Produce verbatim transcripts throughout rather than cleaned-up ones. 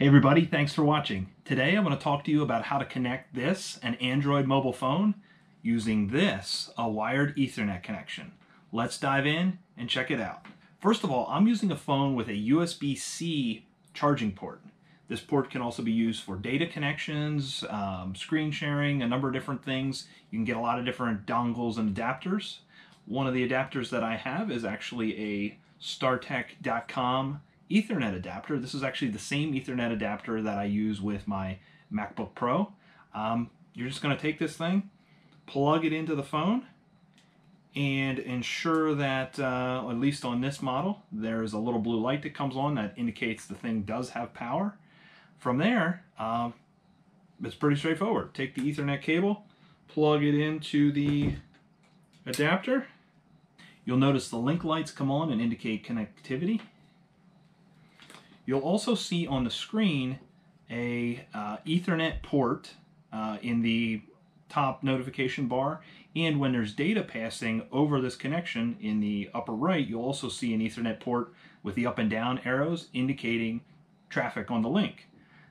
Hey everybody, thanks for watching. Today I'm going to talk to you about how to connect this, an Android mobile phone, using this, a wired Ethernet connection. Let's dive in and check it out. First of all, I'm using a phone with a U S B C charging port. This port can also be used for data connections, um, screen sharing, a number of different things. You can get a lot of different dongles and adapters. One of the adapters that I have is actually a StarTech dot com Ethernet adapter. This is actually the same Ethernet adapter that I use with my MacBook Pro. Um, you're just going to take this thing, plug it into the phone, and ensure that, uh, at least on this model, there's a little blue light that comes on that indicates the thing does have power. From there, um, it's pretty straightforward. Take the Ethernet cable, plug it into the adapter. You'll notice the link lights come on and indicate connectivity. You'll also see on the screen a uh, Ethernet port uh, in the top notification bar, and when there's data passing over this connection in the upper right, you'll also see an Ethernet port with the up and down arrows indicating traffic on the link.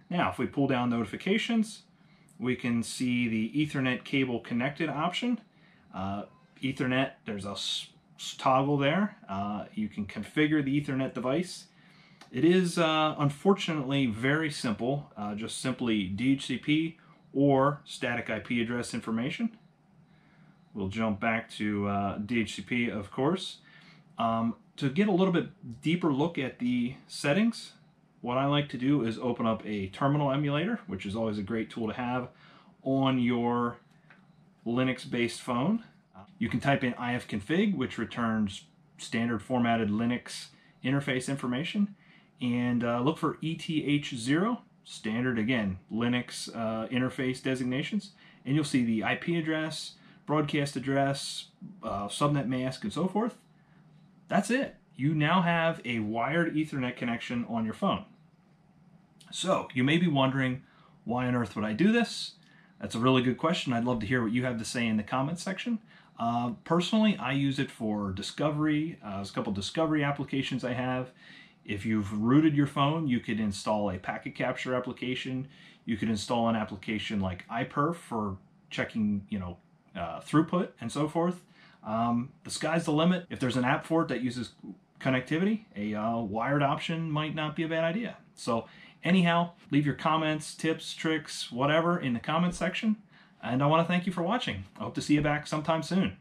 Now, if we pull down notifications, we can see the Ethernet cable connected option. Uh, Ethernet, there's a toggle there. Uh, you can configure the Ethernet device. It is, uh, unfortunately, very simple, uh, just simply D H C P or static I P address information. We'll jump back to uh, D H C P, of course. Um, to get a little bit deeper look at the settings, what I like to do is open up a terminal emulator, which is always a great tool to have on your Linux-based phone. You can type in ifconfig, which returns standard formatted Linux interface information. And uh, look for E T H zero, standard, again, Linux uh, interface designations. And you'll see the I P address, broadcast address, uh, subnet mask, and so forth. That's it. You now have a wired Ethernet connection on your phone. So you may be wondering, why on earth would I do this? That's a really good question. I'd love to hear what you have to say in the comments section. Uh, personally, I use it for discovery. Uh, there's a couple discovery applications I have. If you've rooted your phone, you could install a packet capture application. You could install an application like iPerf for checking, you know, uh, throughput and so forth. Um, the sky's the limit. If there's an app for it that uses connectivity, a uh, wired option might not be a bad idea. So anyhow, leave your comments, tips, tricks, whatever in the comments section. And I want to thank you for watching. I hope to see you back sometime soon.